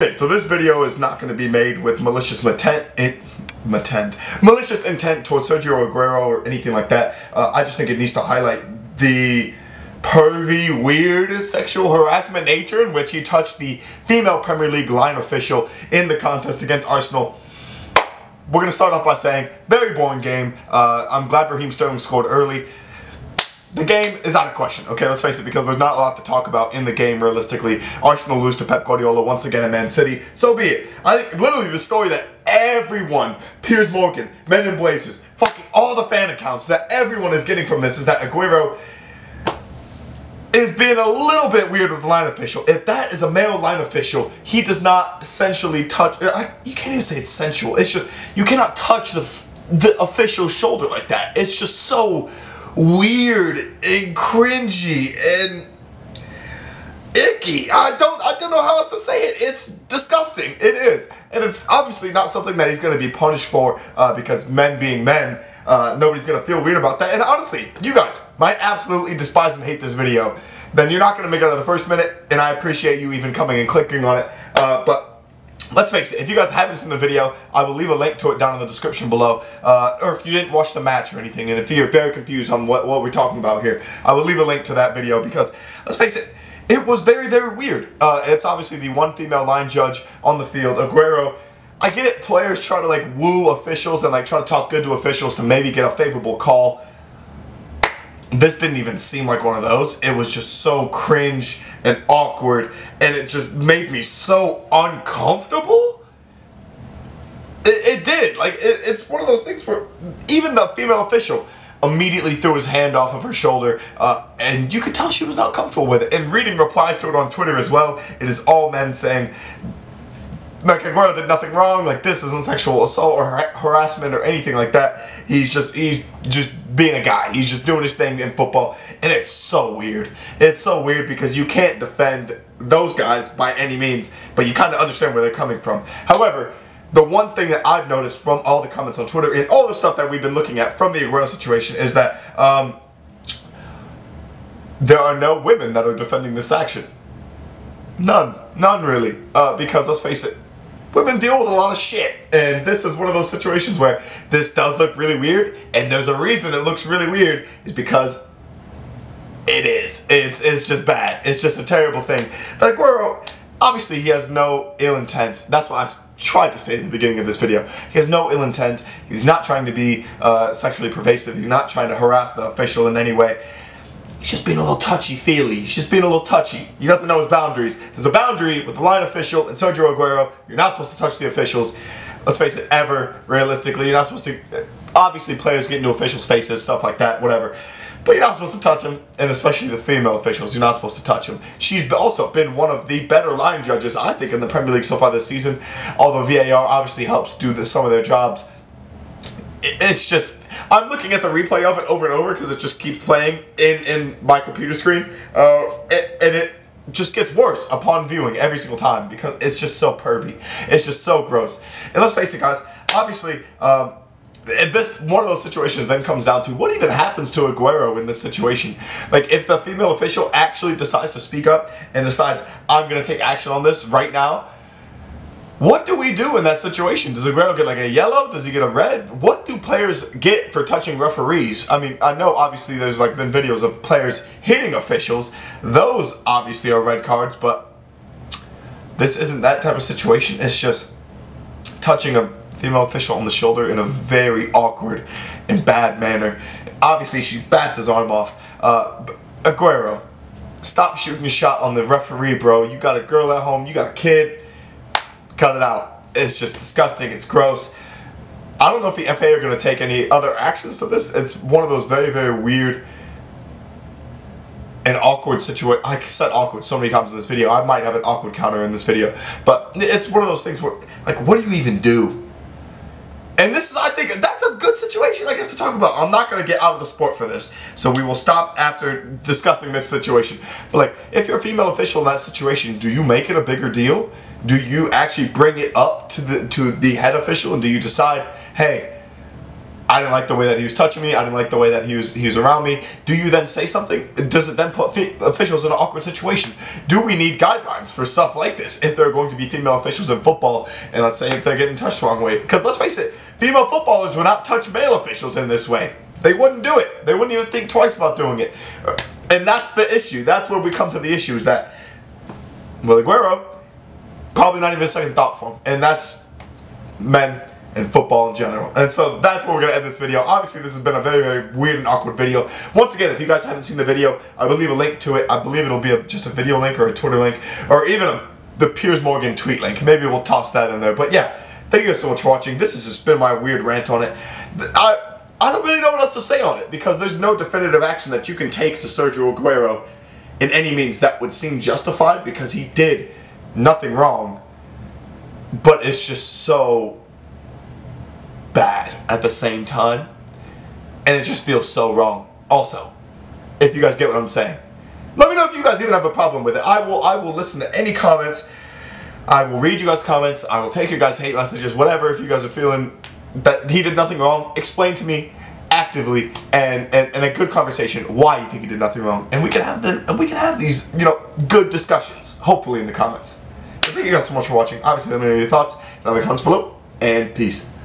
Okay, so this video is not going to be made with malicious intent towards Sergio Aguero or anything like that. I just think it needs to highlight the pervy, weird sexual harassment nature in which he touched the female Premier League line official in the contest against Arsenal. We're going to start off by saying, very boring game. I'm glad Raheem Sterling scored early. The game is out of question, okay, let's face it, because there's not a lot to talk about in the game, realistically. Arsenal lose to Pep Guardiola once again in Man City, so be it. I think literally the story that everyone, Piers Morgan, Men in Blazers, fucking all the fan accounts that everyone is getting from this is that Aguero is being a little bit weird with the line official. If that is a male line official, he does not essentially touch, you can't even say it's sensual, it's just, you cannot touch the official's shoulder like that. It's just so weird and cringy and icky. I don't know how else to say it. It's disgusting. It is, and it's obviously not something that he's going to be punished for because men being men, nobody's going to feel weird about that. And honestly, you guys might absolutely despise and hate this video. Then you're not going to make it out of the first minute, and I appreciate you even coming and clicking on it. But let's face it, if you guys haven't seen the video, I will leave a link to it down in the description below. Or if you didn't watch the match or anything, and if you're very confused on what we're talking about here, I will leave a link to that video because, let's face it, it was very, very weird. It's obviously the one female line judge on the field, Aguero. I get it, players try to like woo officials and like try to talk good to officials to maybe get a favorable call. This didn't even seem like one of those. It was just so cringe and awkward, and it just made me so uncomfortable. It did. Like, it's one of those things where even the female official immediately threw his hand off of her shoulder, and you could tell she was not comfortable with it. And reading replies to it on Twitter as well, it is all men saying, like, Aguero did nothing wrong, like, this isn't sexual assault or harassment or anything like that. He's just being a guy. He's just doing his thing in football. And it's so weird. It's so weird because you can't defend those guys by any means, but you kind of understand where they're coming from. However, the one thing that I've noticed from all the comments on Twitter and all the stuff that we've been looking at from the Aguero situation is that there are no women that are defending this action. None. None, really. Because, let's face it, women deal with a lot of shit, and this is one of those situations where this does look really weird, and there's a reason it looks really weird, is because it is. It's just bad. It's just a terrible thing. But Aguero, obviously he has no ill intent. That's what I tried to say at the beginning of this video. He has no ill intent. He's not trying to be sexually pervasive. He's not trying to harass the official in any way. He's just being a little touchy-feely. He's just being a little touchy. He doesn't know his boundaries. There's a boundary with the line official and Sergio Aguero. You're not supposed to touch the officials. Let's face it, ever, realistically. You're not supposed to... Obviously, players get into officials' faces, stuff like that, whatever. But you're not supposed to touch them, and especially the female officials. You're not supposed to touch them. She's also been one of the better line judges, I think, in the Premier League so far this season. Although VAR obviously helps do some of their jobs. It's just, I'm looking at the replay of it over and over because it just keeps playing in my computer screen, and it just gets worse upon viewing every single time because it's just so pervy. It's just so gross. And let's face it, guys, obviously, this one of those situations then comes down to what even happens to Aguero in this situation. Like, if the female official actually decides to speak up and decides, I'm going to take action on this right now, what do we do in that situation? Does Aguero get like a yellow? Does he get a red? What do players get for touching referees? I mean, I know obviously there's like been videos of players hitting officials. Those obviously are red cards, but this isn't that type of situation. It's just touching a female official on the shoulder in a very awkward and bad manner. Obviously she bats his arm off. Aguero, stop shooting your shot on the referee, bro. You got a girl at home, you got a kid. Cut it out. It's just disgusting. It's gross. I don't know if the FA are going to take any other actions to this. It's one of those very, very weird and awkward situations. I said awkward so many times in this video. I might have an awkward counter in this video. But it's one of those things where, like, what do you even do? And this is, I think, that's a good situation, I guess, to talk about. I'm not going to get out of the sport for this. So we will stop after discussing this situation. But, like, if you're a female official in that situation, do you make it a bigger deal? Do you actually bring it up to the head official, and do you decide, hey, I didn't like the way that he was touching me. I didn't like the way that he was around me. Do you then say something? Does it then put officials in an awkward situation? Do we need guidelines for stuff like this if there are going to be female officials in football? And let's say if they're getting touched the wrong way. Because let's face it, female footballers would not touch male officials in this way. They wouldn't do it. They wouldn't even think twice about doing it. And that's the issue. That's where we come to the issue is that, well, Aguero, probably not even a second thought for him. And that's men and football in general. And so that's where we're going to end this video. Obviously, this has been a very, very weird and awkward video. Once again, if you guys haven't seen the video, I will leave a link to it. I believe it'll be just a video link or a Twitter link or even the Piers Morgan tweet link. Maybe we'll toss that in there. But yeah, thank you guys so much for watching. This has just been my weird rant on it. I don't really know what else to say on it because there's no definitive action that you can take to Sergio Aguero in any means that would seem justified because he did nothing wrong. But it's just so bad at the same time. And it just feels so wrong. Also, if you guys get what I'm saying, let me know if you guys even have a problem with it. I will listen to any comments. I will read you guys' comments. I will take your guys' hate messages, whatever. If you guys are feeling that he did nothing wrong, explain to me actively and a good conversation why you think he did nothing wrong, and we can have these, you know, good discussions hopefully in the comments. So thank you guys so much for watching. Obviously let me know your thoughts down in the comments below, and peace.